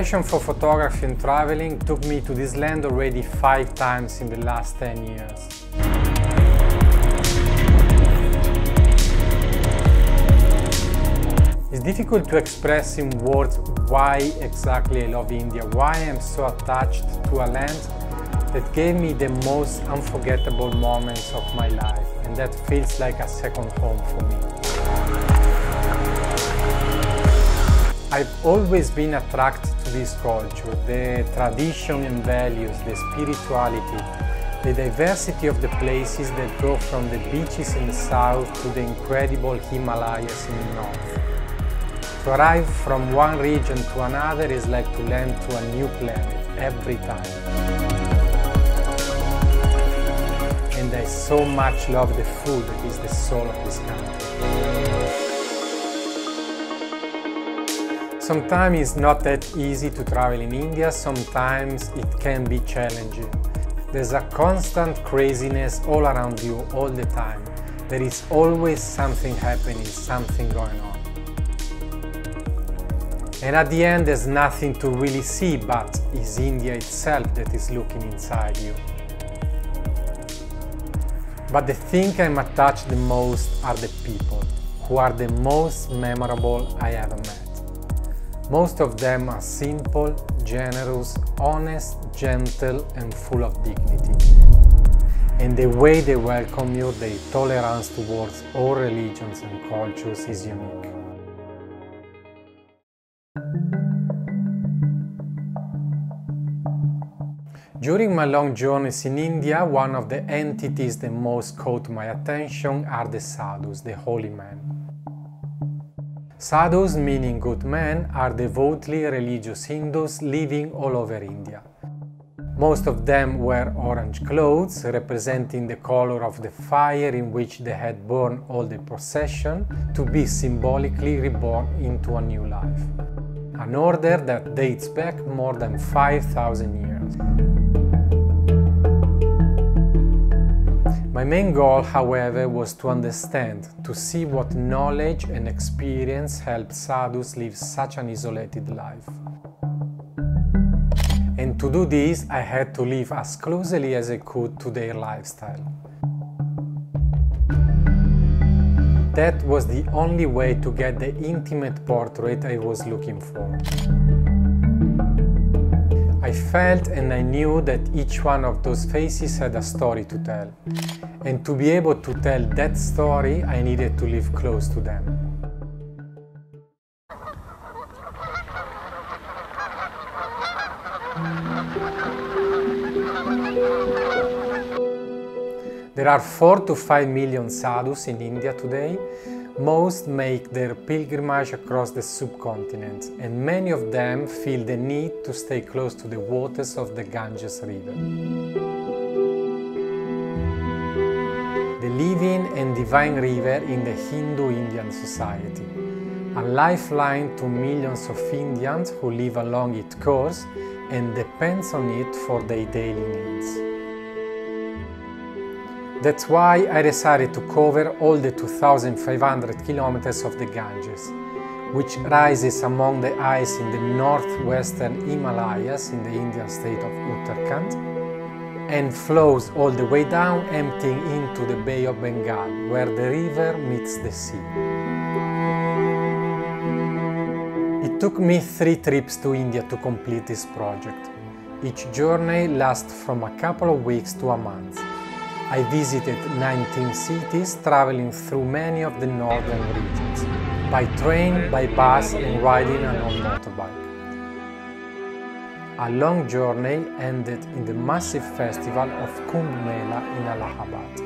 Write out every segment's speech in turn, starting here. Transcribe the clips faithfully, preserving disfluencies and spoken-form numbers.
passion for photography and traveling took me to this land already five times in the last ten years. It's difficult to express in words why exactly I love India, why I'm so attached to a land that gave me the most unforgettable moments of my life, and that feels like a second home for me. I've always been attracted to this culture, the tradition and values, the spirituality, the diversity of the places that go from the beaches in the south to the incredible Himalayas in the north. To arrive from one region to another is like to land to a new planet every time. And I so much love the food that is the soul of this country. Sometimes it's not that easy to travel in India, sometimes it can be challenging. There's a constant craziness all around you, all the time. There is always something happening, something going on. And at the end there's nothing to really see, but it's India itself that is looking inside you. But the thing I'm attached the most are the people, who are the most memorable I ever met. Most of them are simple, generous, honest, gentle and full of dignity. And the way they welcome you, their tolerance towards all religions and cultures is unique. During my long journeys in India, one of the entities that most caught my attention are the Sadhus, the holy men. Sadhus, meaning good men, are devoutly religious Hindus living all over India. Most of them wear orange clothes, representing the color of the fire in which they had burned all the procession to be symbolically reborn into a new life. An order that dates back more than five thousand years. My main goal, however, was to understand, to see what knowledge and experience helped sadhus live such an isolated life. And to do this, I had to live as closely as I could to their lifestyle. That was the only way to get the intimate portrait I was looking for. I felt and I knew that each one of those faces had a story to tell. And to be able to tell that story, I needed to live close to them. There are four to five million sadhus in India today. Most make their pilgrimage across the subcontinent, and many of them feel the need to stay close to the waters of the Ganges River. The living and divine river in the Hindu Indian society, a lifeline to millions of Indians who live along its course and depends on it for their daily needs. That's why I decided to cover all the two thousand five hundred kilometers of the Ganges, which rises among the ice in the northwestern Himalayas in the Indian state of Uttarakhand and flows all the way down, emptying into the Bay of Bengal, where the river meets the sea. It took me three trips to India to complete this project. Each journey lasts from a couple of weeks to a month. I visited nineteen cities, traveling through many of the northern regions, by train, by bus and riding an old motorbike. A long journey ended in the massive festival of Kumbh Mela in Allahabad.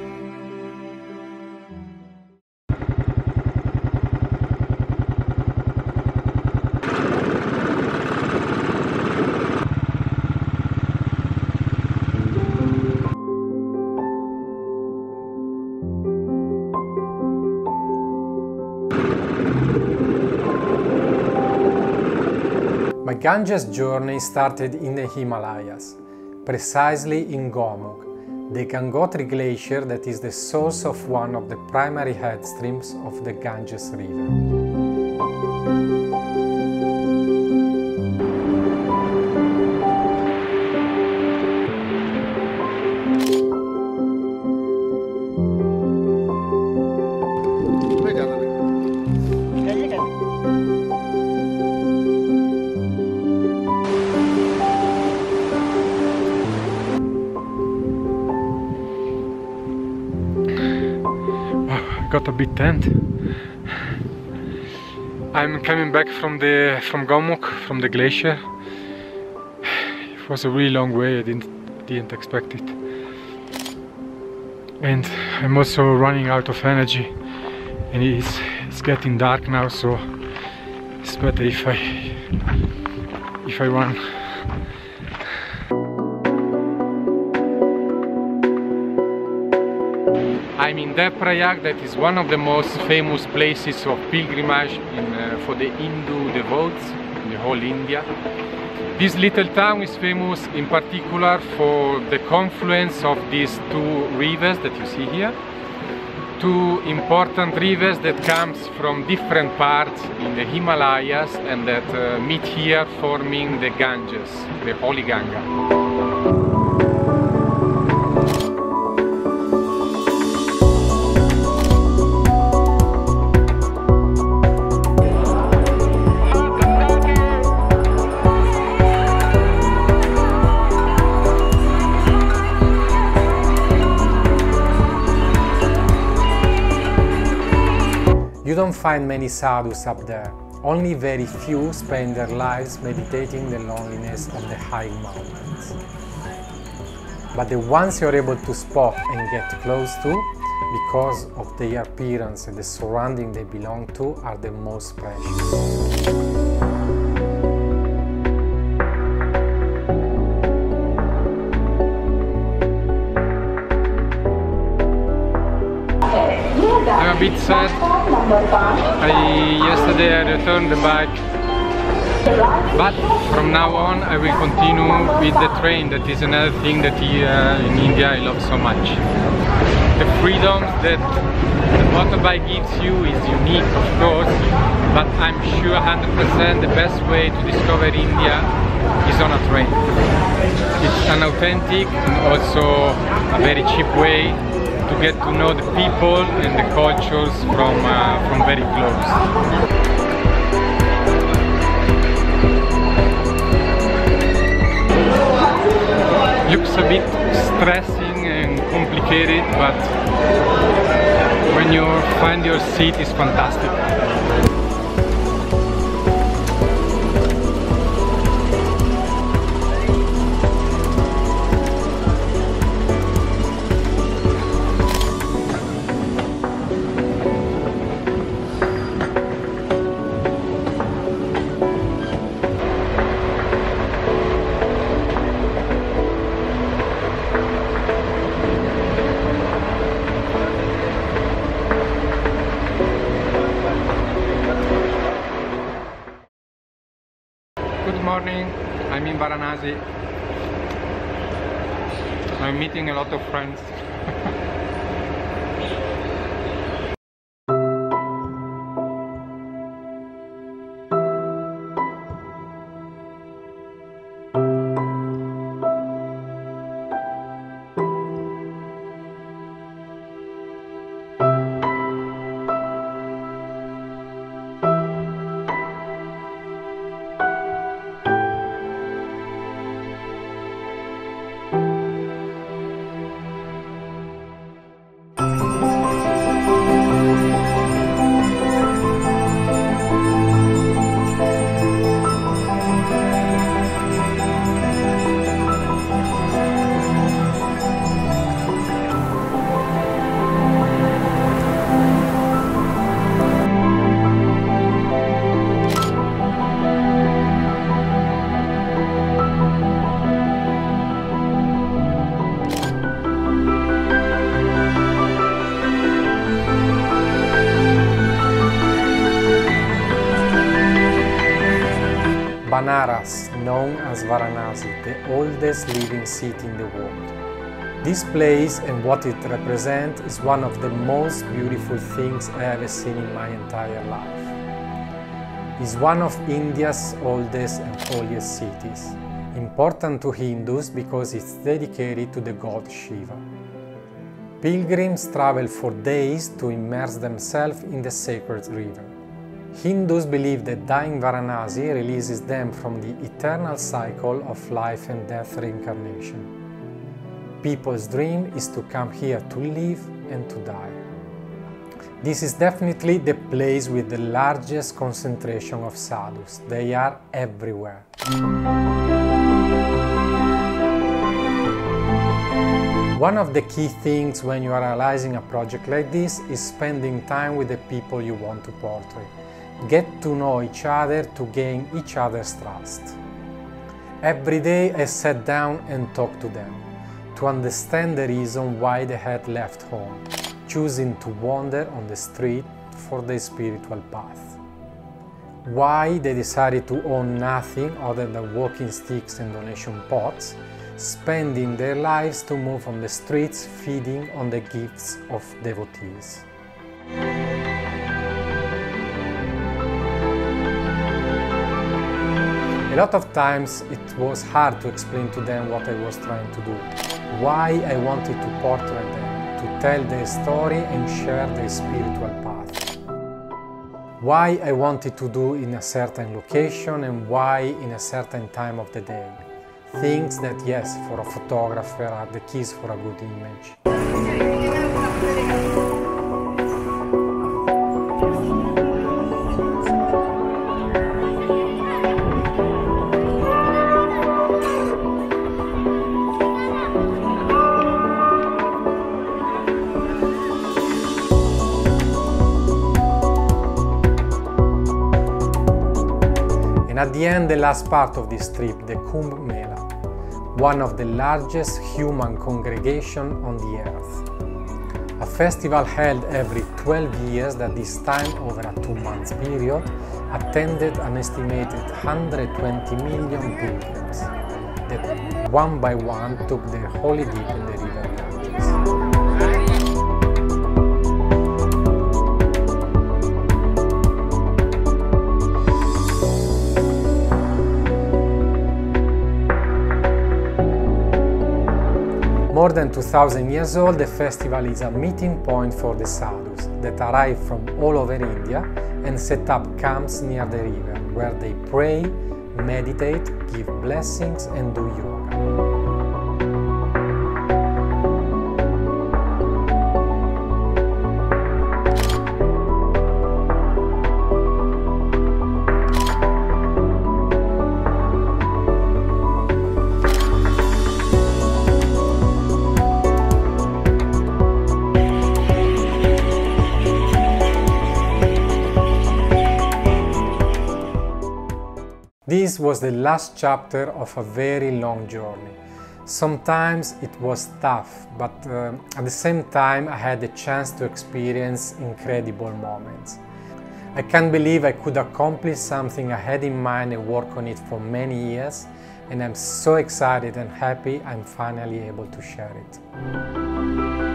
My Ganges journey started in the Himalayas, precisely in Gomukh, the Gangotri Glacier that is the source of one of the primary head streams of the Ganges River. got a bit tanned. I'm coming back from the from Gomukh, from the glacier. It was a really long way. I didn't didn't expect it. And I'm also running out of energy. And it's it's getting dark now, so it's better if I if I run. I'm in Devprayag, that is one of the most famous places of pilgrimage in, uh, for the Hindu devotees in the whole India. This little town is famous in particular for the confluence of these two rivers that you see here. Two important rivers that comes from different parts in the Himalayas and that uh, meet here, forming the Ganges, the Holy Ganga. You don't find many sadhus up there. Only very few spend their lives meditating the loneliness of the high mountains. But the ones you're able to spot and get close to, because of their appearance and the surrounding they belong to, are the most precious. I'm a bit sad. I, yesterday I returned the bike, but from now on I will continue with the train. That is another thing that here uh, in India I love so much. The freedom that the motorbike gives you is unique, of course, but I'm sure one hundred percent the best way to discover India is on a train. It's an authentic and also a very cheap way to get to know the people and the cultures from, uh, from very close. Looks a bit stressing and complicated, but when you find your seat, it's fantastic. Good morning, I'm in Varanasi. I'm meeting a lot of friends. Banaras, known as Varanasi, the oldest living city in the world. This place and what it represents is one of the most beautiful things I have seen in my entire life. It's one of India's oldest and holiest cities, important to Hindus because it's dedicated to the god Shiva. Pilgrims travel for days to immerse themselves in the sacred river. Hindus believe that dying Varanasi releases them from the eternal cycle of life and death reincarnation. People's dream is to come here to live and to die. This is definitely the place with the largest concentration of sadhus. They are everywhere. One of the key things when you are realizing a project like this is spending time with the people you want to portray. Get to know each other to gain each other's trust. Every day I sat down and talked to them, to understand the reason why they had left home, choosing to wander on the street for their spiritual path. Why they decided to own nothing other than walking sticks and donation pots, spending their lives to move on the streets, feeding on the gifts of devotees. A lot of times it was hard to explain to them what I was trying to do, why I wanted to portray them, to tell their story and share their spiritual path, why I wanted to do in a certain location and why in a certain time of the day. Things that, yes, for a photographer are the keys for a good image. At the end, the last part of this trip, the Kumbh Mela, one of the largest human congregations on the earth. A festival held every twelve years that this time, over a two-month period, attended an estimated one hundred twenty million pilgrims that one by one took their holy dip in the river Ganges. More than two thousand years old, the festival is a meeting point for the sadhus that arrive from all over India and set up camps near the river, where they pray, meditate, give blessings and do yoga. This was the last chapter of a very long journey. Sometimes it was tough, but uh, at the same time I had the chance to experience incredible moments. I can't believe I could accomplish something I had in mind and work on it for many years, and I'm so excited and happy I'm finally able to share it.